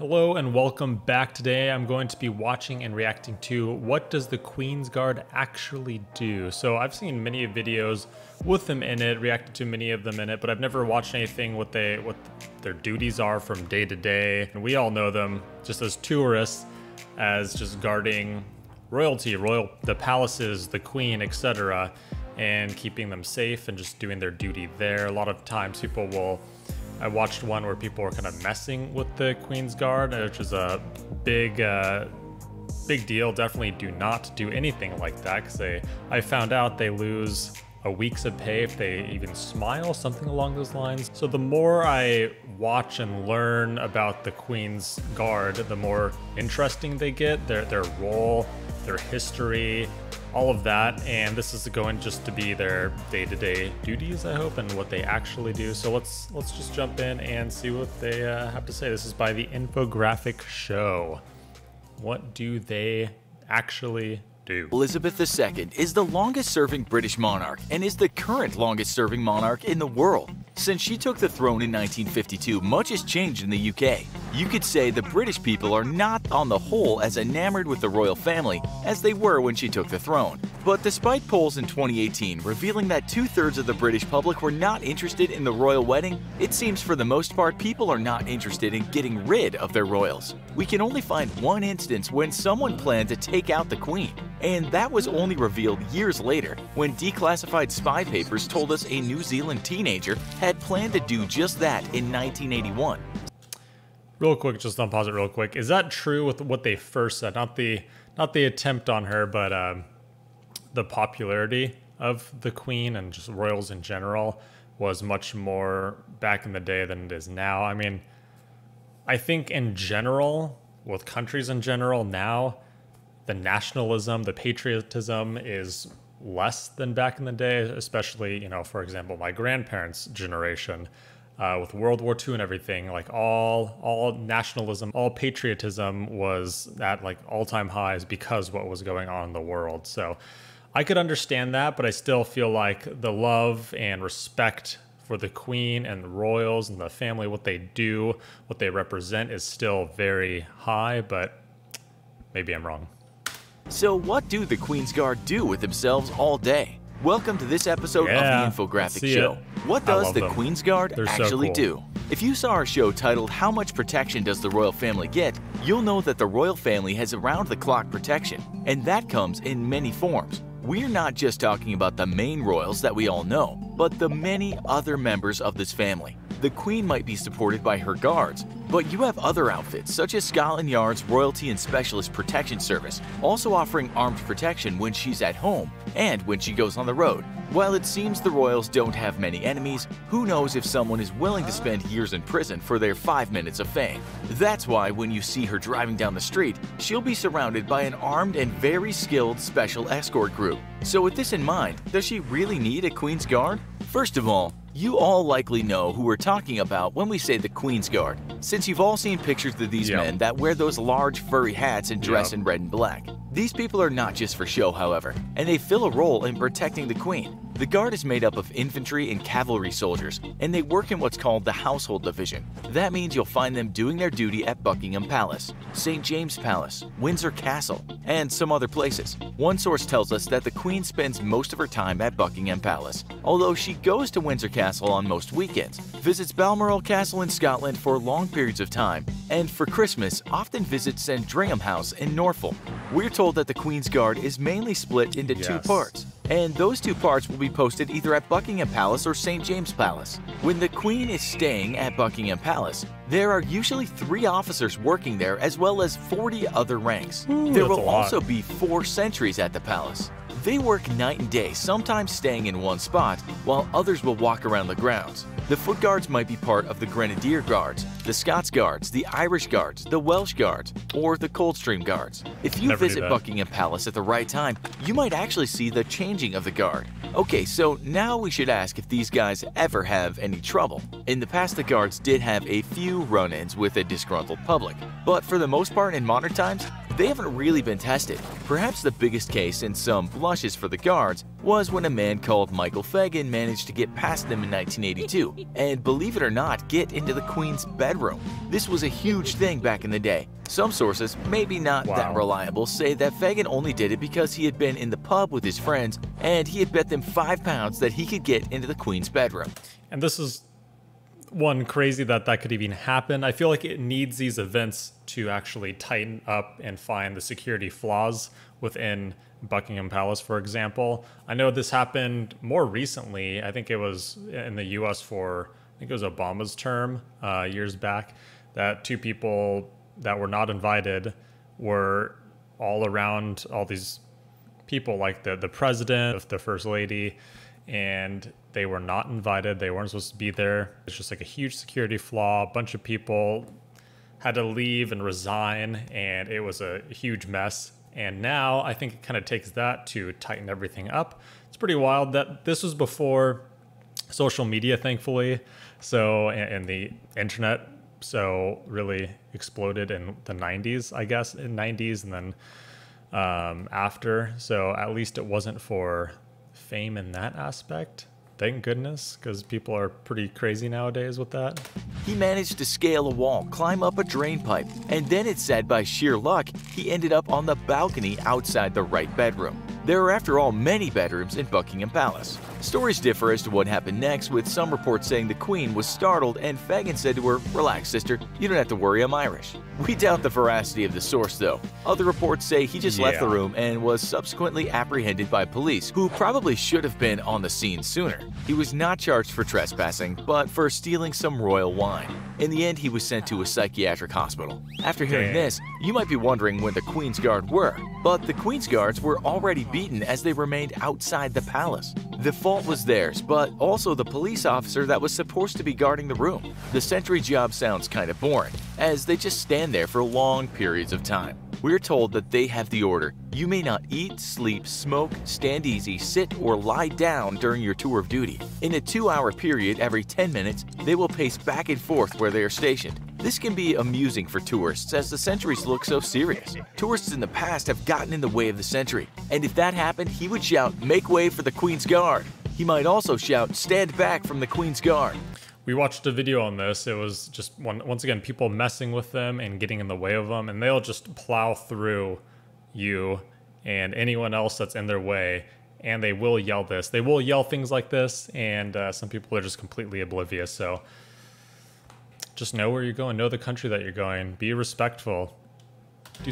Hello and welcome back. Today I'm going to be watching and reacting to what does the Queen's Guard actually do? So I've seen many videos with them in it, reacted to many of them in it, but I've never watched anything what their duties are from day to day. And we all know them just as tourists as just guarding royalty, the palaces, the Queen, etc., and keeping them safe and just doing their duty there. A lot of times people will, I watched one where people were kind of messing with the Queen's Guard, which is a big, big deal. Definitely do not do anything like that, because I found out they lose a week's of pay if they even smile, something along those lines. So the more I watch and learn about the Queen's Guard, the more interesting they get, their role, their history, all of that, and this is going just to be their day-to-day duties, I hope, and what they actually do. So let's just jump in and see what they have to say. This is by the Infographic Show. What do they actually do? Elizabeth II is the longest-serving British monarch and is the current longest-serving monarch in the world. Since she took the throne in 1952, much has changed in the UK. You could say the British people are not, on the whole, as enamored with the royal family as they were when she took the throne. But despite polls in 2018 revealing that two-thirds of the British public were not interested in the royal wedding, it seems for the most part people are not interested in getting rid of their royals. We can only find one instance when someone planned to take out the Queen, and that was only revealed years later when declassified spy papers told us a New Zealand teenager had planned to do just that in 1981. Real quick, just unpause it real quick. Is that true with what they first said? Not the attempt on her, but the popularity of the Queen and just royals in general was much more back in the day than it is now. I mean, I think in general, with countries in general now, the nationalism, the patriotism is less than back in the day, especially, you know, for example, my grandparents' generation, with World War II and everything, like all nationalism, all patriotism was at like all-time highs because what was going on in the world. So I could understand that, but I still feel like the love and respect for the Queen and the royals and the family, what they do, what they represent is still very high, but maybe I'm wrong. So what do the Queen's Guard do with themselves all day? Welcome to this episode of the Infographic Show. What does the Queen's Guard actually do? If you saw our show titled How Much Protection Does the Royal Family Get, you'll know that the royal family has around-the-clock protection, and that comes in many forms. We're not just talking about the main royals that we all know, but the many other members of this family. The Queen might be supported by her guards, but you have other outfits such as Scotland Yard's Royalty and Specialist Protection Service, also offering armed protection when she's at home and when she goes on the road. While it seems the royals don't have many enemies, who knows if someone is willing to spend years in prison for their 5 minutes of fame. That's why when you see her driving down the street, she'll be surrounded by an armed and very skilled special escort group. So with this in mind, does she really need a Queen's Guard? First of all, you all likely know who we're talking about when we say the Queen's Guard, since you've all seen pictures of these men that wear those large furry hats and dress in red and black. These people are not just for show, however, and they fill a role in protecting the Queen. The Guard is made up of infantry and cavalry soldiers, and they work in what's called the Household Division. That means you'll find them doing their duty at Buckingham Palace, St James's Palace, Windsor Castle, and some other places. One source tells us that the Queen spends most of her time at Buckingham Palace, although she goes to Windsor Castle on most weekends, visits Balmoral Castle in Scotland for long periods of time, and for Christmas often visits Sandringham House in Norfolk. We're told that the Queen's Guard is mainly split into two parts, and those two parts will be posted either at Buckingham Palace or St James's Palace. When the Queen is staying at Buckingham Palace, there are usually 3 officers working there as well as 40 other ranks. There will also be 4 sentries at the palace. They work night and day, sometimes staying in one spot, while others will walk around the grounds. The Foot Guards might be part of the Grenadier Guards, the Scots Guards, the Irish Guards, the Welsh Guards, or the Coldstream Guards. If you visit Buckingham Palace at the right time, you might actually see the changing of the guard. Okay, so now we should ask if these guys ever have any trouble. In the past, the guards did have a few run-ins with a disgruntled public, but for the most part in modern times, they haven't really been tested. Perhaps the biggest case and some blushes for the guards was when a man called Michael Fagan managed to get past them in 1982 and, believe it or not, get into the Queen's bedroom. This was a huge thing back in the day. Some sources, maybe not that reliable, say that Fagan only did it because he had been in the pub with his friends and he had bet them £5 that he could get into the Queen's bedroom. And this is one, crazy that that could even happen. I feel like it needs these events to actually tighten up and find the security flaws within Buckingham Palace, for example. I know this happened more recently. I think it was in the US for, I think it was Obama's term years back, that two people that were not invited were all around all these people, like the president, the first lady, and they were not invited. They weren't supposed to be there. It's just like a huge security flaw. A bunch of people had to leave and resign, and it was a huge mess. And now I think it kind of takes that to tighten everything up. It's pretty wild that this was before social media, thankfully, so, and the internet, so really exploded in the 90s, I guess, in 90s and then after. So at least it wasn't for fame in that aspect. Thank goodness, because people are pretty crazy nowadays with that. He managed to scale a wall, climb up a drain pipe, and then it's said by sheer luck, he ended up on the balcony outside the right bedroom. There are, after all, many bedrooms in Buckingham Palace. Stories differ as to what happened next, with some reports saying the Queen was startled and Fagan said to her, "Relax, sister, you don't have to worry, I'm Irish." We doubt the veracity of the source, though. Other reports say he just left the room and was subsequently apprehended by police, who probably should have been on the scene sooner. He was not charged for trespassing, but for stealing some royal wine. In the end, he was sent to a psychiatric hospital. After hearing this, you might be wondering where the Queen's Guard were, but the Queen's Guards were already beaten as they remained outside the palace. The fault was theirs, but also the police officer that was supposed to be guarding the room. The sentry job sounds kind of boring, as they just stand there for long periods of time. We're told that they have the order, "You may not eat, sleep, smoke, stand easy, sit, or lie down during your tour of duty." In a 2-hour period every 10 minutes, they will pace back and forth where they are stationed. This can be amusing for tourists, as the sentries look so serious. Tourists in the past have gotten in the way of the sentry, and if that happened, he would shout, "Make way for the Queen's Guard." He might also shout, "Stand back from the Queen's Guard." We watched a video on this. It was just, once again, people messing with them and getting in the way of them, and they'll just plow through you and anyone else that's in their way, and they will yell this. They will yell things like this, and some people are just completely oblivious. So just know where you're going, know the country that you're going, be respectful.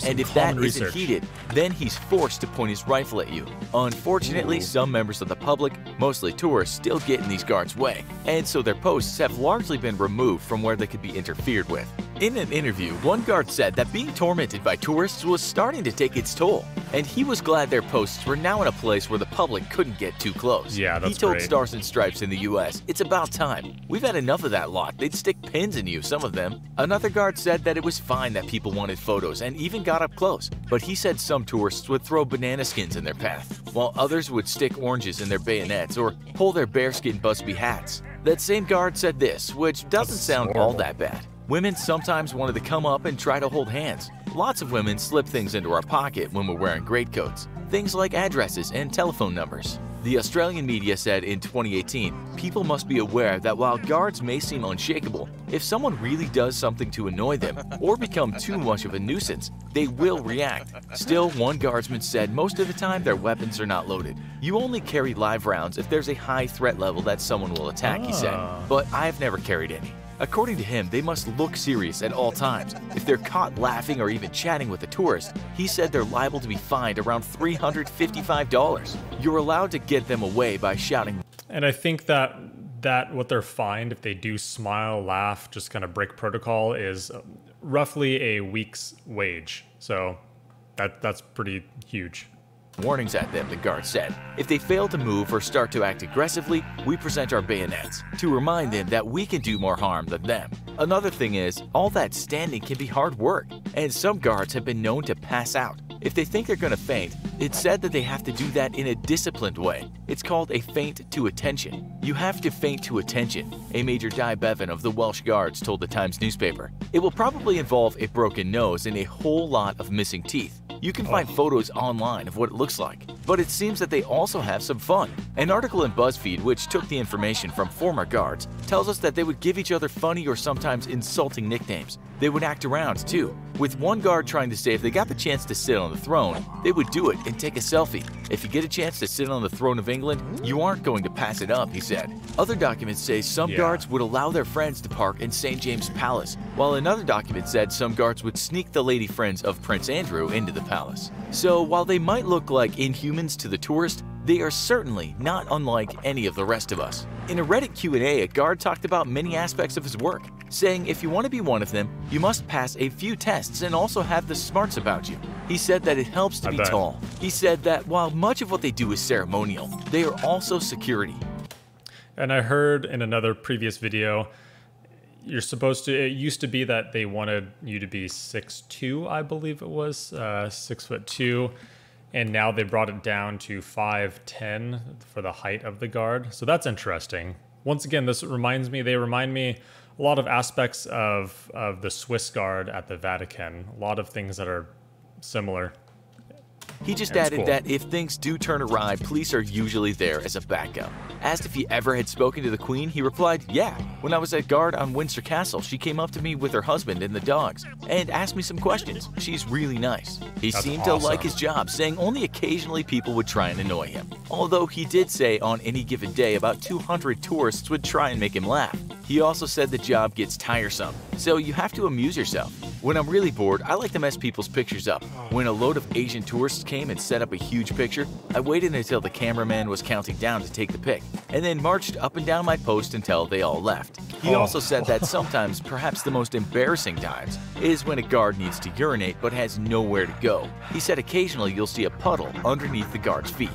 And if that isn't heeded, then he's forced to point his rifle at you. Unfortunately, some members of the public, mostly tourists, still get in these guards' way, and so their posts have largely been removed from where they could be interfered with. In an interview, one guard said that being tormented by tourists was starting to take its toll, and he was glad their posts were now in a place where the public couldn't get too close. Yeah, that's great. He told Stars and Stripes in the US, "It's about time. We've had enough of that lot. They'd stick pins in you, some of them." Another guard said that it was fine that people wanted photos and even got up close, but he said some tourists would throw banana skins in their path, while others would stick oranges in their bayonets or pull their bearskin busby hats. That same guard said this, which doesn't sound all that bad. "Women sometimes wanted to come up and try to hold hands. Lots of women slip things into our pocket when we're wearing greatcoats, things like addresses and telephone numbers." The Australian media said in 2018, people must be aware that while guards may seem unshakable, if someone really does something to annoy them or become too much of a nuisance, they will react. Still, one guardsman said most of the time their weapons are not loaded. "You only carry live rounds if there's a high threat level that someone will attack," he said, "but I've never carried any." According to him, they must look serious at all times. If they're caught laughing or even chatting with a tourist, he said they're liable to be fined around $355. You're allowed to get them away by shouting. And I think that what they're fined if they do smile, laugh, just kind of break protocol, is roughly a week's wage. So that's pretty huge. Warnings at them, the guard said. "If they fail to move or start to act aggressively, we present our bayonets to remind them that we can do more harm than them." Another thing is, all that standing can be hard work, and some guards have been known to pass out. If they think they're going to faint, it's said that they have to do that in a disciplined way. It's called a feint to attention. You have to feint to attention, a Major Di Bevan of the Welsh Guards told the Times newspaper. It will probably involve a broken nose and a whole lot of missing teeth. You can find photos online of what it looks like. But it seems that they also have some fun. An article in BuzzFeed, which took the information from former guards, tells us that they would give each other funny or sometimes insulting nicknames. They would act around, too, with one guard trying to say if they got the chance to sit on the throne, they would do it and take a selfie. If you get a chance to sit on the throne of England, you aren't going to pass it up, he said. Other documents say some guards would allow their friends to park in St James's Palace, while another document said some guards would sneak the lady friends of Prince Andrew into the palace. So while they might look like inhumans to the tourist, they are certainly not unlike any of the rest of us. In a Reddit Q&A, a guard talked about many aspects of his work, saying if you want to be one of them, you must pass a few tests and also have the smarts about you. He said that it helps to be tall. He said that while much of what they do is ceremonial, they are also security. And I heard in another previous video, you're supposed to, it used to be that they wanted you to be 6'2", I believe it was, 6'2", and now they brought it down to 5'10" for the height of the guard. So that's interesting. Once again, this reminds me, they remind me a lot of aspects of the Swiss Guard at the Vatican, a lot of things that are similar. He just added that if things do turn awry, police are usually there as a backup. Asked if he ever had spoken to the Queen, he replied, yeah, when I was at guard on Windsor Castle, she came up to me with her husband and the dogs and asked me some questions. She's really nice. He seemed to like his job, saying only occasionally people would try and annoy him. Although he did say on any given day about 200 tourists would try and make him laugh. He also said the job gets tiresome, so you have to amuse yourself. When I'm really bored, I like to mess people's pictures up. When a load of Asian tourists came and set up a huge picture, I waited until the cameraman was counting down to take the pic, and then marched up and down my post until they all left. He also said that sometimes, perhaps the most embarrassing times, is when a guard needs to urinate but has nowhere to go. He said occasionally you'll see a puddle underneath the guard's feet.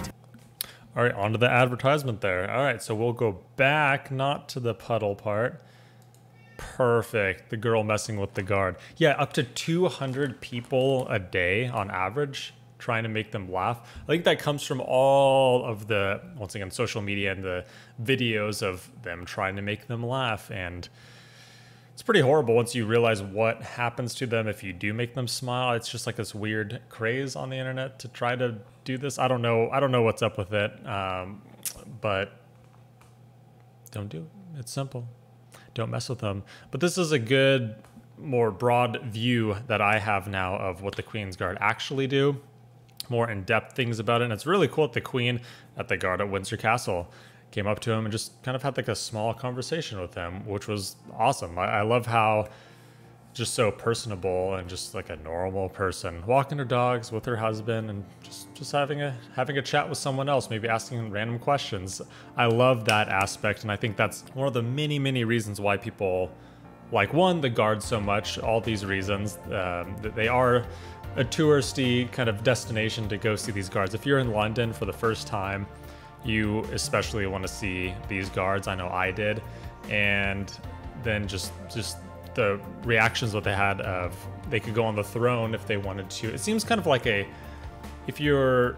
All right, on to the advertisement there. All right, so we'll go back, not to the puddle part. Perfect. The girl messing with the guard. Yeah, up to 200 people a day on average, trying to make them laugh. I think that comes from all of the, once again, social media and the videos of them trying to make them laugh. And it's pretty horrible once you realize what happens to them if you do make them smile. It's just like this weird craze on the internet to try to do this. I don't know what's up with it, but don't do it. It's simple. Don't mess with them. But this is a good, more broad view that I have now of what the Queen's Guard actually do, more in-depth things about it. And it's really cool that the Queen at the Guard at Windsor Castle came up to him and just kind of had like a small conversation with him, which was awesome. I love how just so personable and just like a normal person walking her dogs with her husband and just having a chat with someone else, maybe asking random questions. I love that aspect, and I think that's one of the many reasons why people like the guard so much. All these reasons that they are a touristy kind of destination to go see these guards. If you're in London for the first time, you especially want to see these guards. I know I did, and then just the reactions what they had of they could go on the throne if they wanted to. It seems kind of like a, if you're,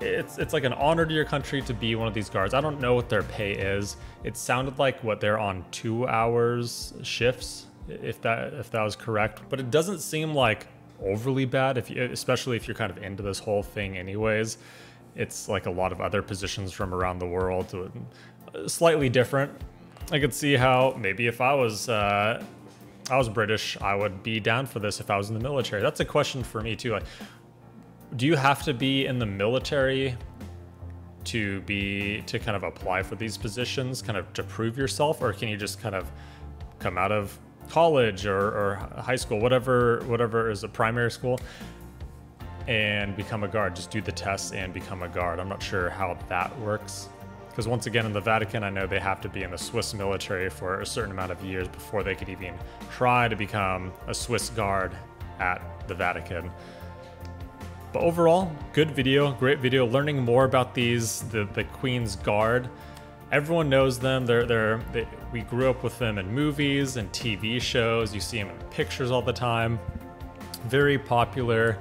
it's like an honor to your country to be one of these guards. I don't know what their pay is. It sounded like what they're on 2 hours shifts, if that was correct. But it doesn't seem like overly bad, especially if you're kind of into this whole thing anyways. It's like a lot of other positions from around the world, slightly different. I could see how maybe if I was British, I would be down for this if I was in the military. That's a question for me too. Like, do you have to be in the military to kind of apply for these positions, kind of to prove yourself, or can you just kind of come out of college or high school, whatever is a primary school, and become a guard? Just do the tests and become a guard. I'm not sure how that works. Because once again, in the Vatican, I know they have to be in the Swiss military for a certain amount of years before they could even try to become a Swiss guard at the Vatican. But overall, good video, great video. Learning more about these, the Queen's Guard. Everyone knows them. We grew up with them in movies and TV shows. You see them in pictures all the time. Very popular,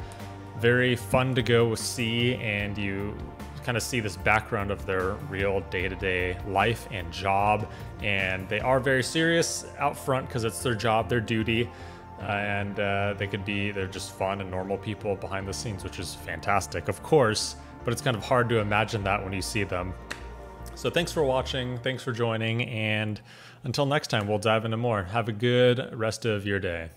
Very fun to go see, and you kind of see this background of their real day-to-day life and job, and they are very serious out front because it's their job, their duty, and they're just fun and normal people behind the scenes, which is fantastic, of course, but it's kind of hard to imagine that when you see them. So thanks for watching, thanks for joining, and until next time, we'll dive into more. Have a good rest of your day.